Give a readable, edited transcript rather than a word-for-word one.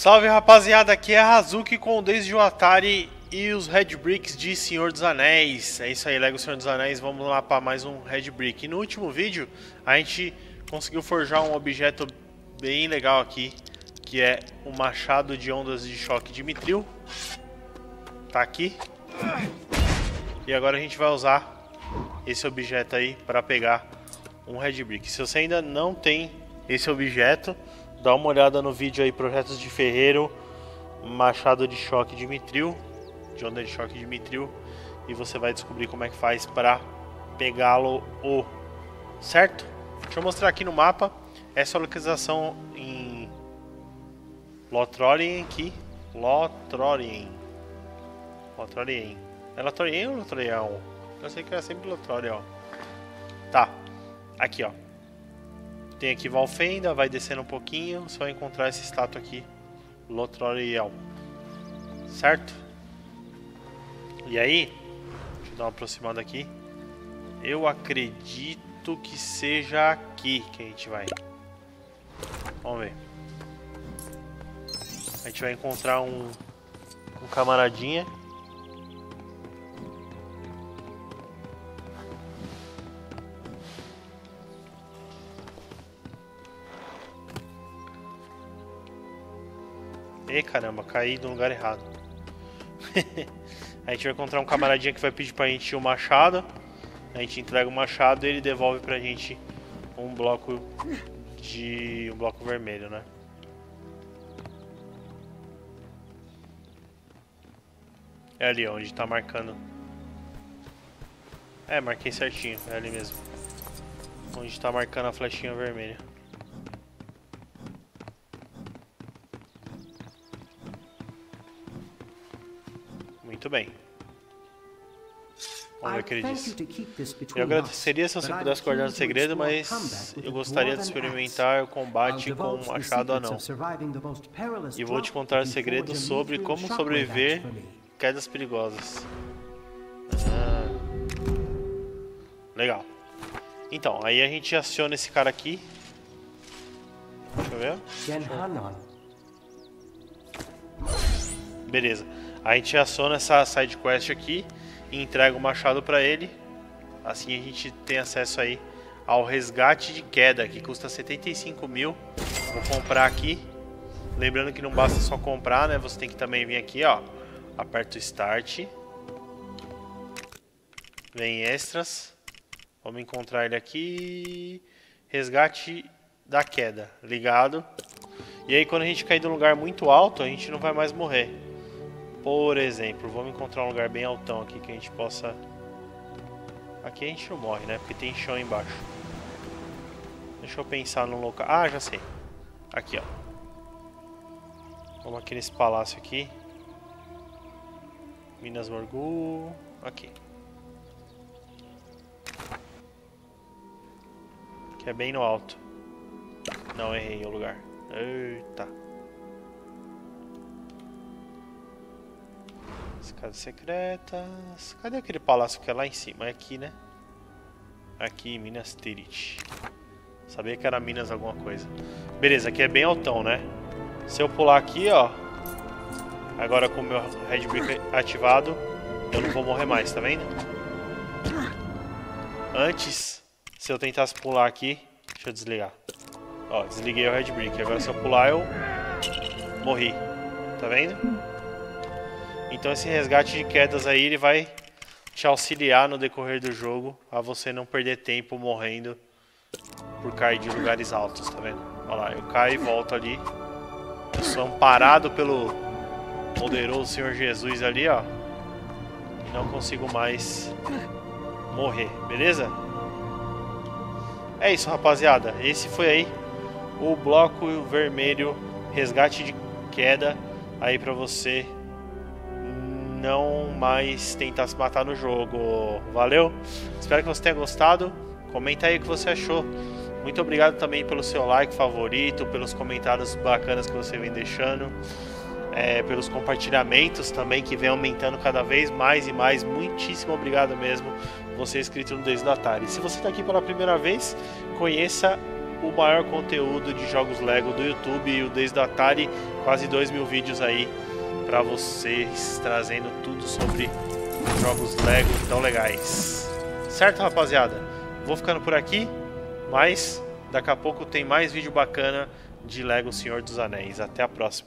Salve rapaziada, aqui é a Razuchi com o Desde o Atari e os Red Bricks de Senhor dos Anéis. É isso aí, Lego Senhor dos Anéis, vamos lá para mais um Red Brick. E no último vídeo a gente conseguiu forjar um objeto bem legal aqui, que é o machado de ondas de choque de Mithril. Tá aqui. E agora a gente vai usar esse objeto aí para pegar um Red Brick. Se você ainda não tem esse objeto, dá uma olhada no vídeo aí, projetos de ferreiro, machado de choque de Mithril, de onda de choque de Mithril, e você vai descobrir como é que faz para pegá-lo, certo? Deixa eu mostrar aqui no mapa essa localização em Lothlórien aqui. Lothlórien. É Lothlórien ou Lothlórien? Eu sei que era sempre Lothlórien, ó. Tá. Aqui, ó. Tem aqui Valfenda, vai descendo um pouquinho, só encontrar essa estátua aqui, Lothlórien, certo? E aí, deixa eu dar uma aproximada aqui. Eu acredito que seja aqui que a gente vai. Vamos ver. A gente vai encontrar um camaradinha. E caramba, caí do lugar errado. A gente vai encontrar um camaradinha que vai pedir pra gente o machado. A gente entrega o machado e ele devolve pra gente um bloco de... um bloco vermelho, né? É ali onde tá marcando. É, marquei certinho, é ali mesmo. Onde tá marcando a flechinha vermelha. Muito bem. Vamos ver o que ele diz. Eu agradeceria se você pudesse guardar o segredo, mas eu gostaria de experimentar o combate com um machado anão. E vou te contar o segredo sobre como sobreviver quedas perigosas. Legal. Então, aí a gente aciona esse cara aqui. Deixa eu ver. Beleza. A gente aciona essa side quest aqui e entrega o machado para ele. Assim a gente tem acesso aí ao resgate de queda, que custa 75 mil. Vou comprar aqui. Lembrando que não basta só comprar, né? Você tem que também vir aqui, ó. Aperta o Start. Vem extras. Vamos encontrar ele aqui. Resgate da queda. Ligado. E aí quando a gente cair de um lugar muito alto, a gente não vai mais morrer. Por exemplo, vamos encontrar um lugar bem altão aqui que a gente possa... Aqui a gente não morre, né? Porque tem chão embaixo. Deixa eu pensar num local... Ah, já sei. Aqui, ó. Vamos aqui nesse palácio aqui. Minas Morgul... Aqui. Que é bem no alto. Não, errei o lugar. Eita. Escada secreta. Cadê aquele palácio que é lá em cima? É aqui, né? Aqui, Minas Tirith. Sabia que era Minas alguma coisa. Beleza, aqui é bem altão, né? Se eu pular aqui, ó. Agora com o meu Red Brick ativado, eu não vou morrer mais, tá vendo? Antes, se eu tentasse pular aqui... Deixa eu desligar. Ó, desliguei o Red Brick. Agora se eu pular, eu... morri. Tá vendo? Então esse resgate de quedas aí, ele vai te auxiliar no decorrer do jogo a você não perder tempo morrendo por cair de lugares altos, tá vendo? Olha lá, eu caio e volto ali. Eu sou amparado pelo poderoso Senhor Jesus ali, ó. E não consigo mais morrer, beleza? É isso, rapaziada. Esse foi aí o bloco vermelho, resgate de queda aí pra você... não mais tentar se matar no jogo. Valeu? Espero que você tenha gostado. Comenta aí o que você achou. Muito obrigado também pelo seu like favorito, pelos comentários bacanas que você vem deixando, pelos compartilhamentos também, que vem aumentando cada vez mais e mais. Muitíssimo obrigado mesmo, você é inscrito no Desde o Atari. Se você está aqui pela primeira vez, conheça o maior conteúdo de jogos Lego do YouTube e o desde a Atari, quase 2.000 vídeos aí para vocês, trazendo tudo sobre jogos Lego tão legais. Certo, rapaziada? Vou ficando por aqui, mas daqui a pouco tem mais vídeo bacana de Lego Senhor dos Anéis. Até a próxima.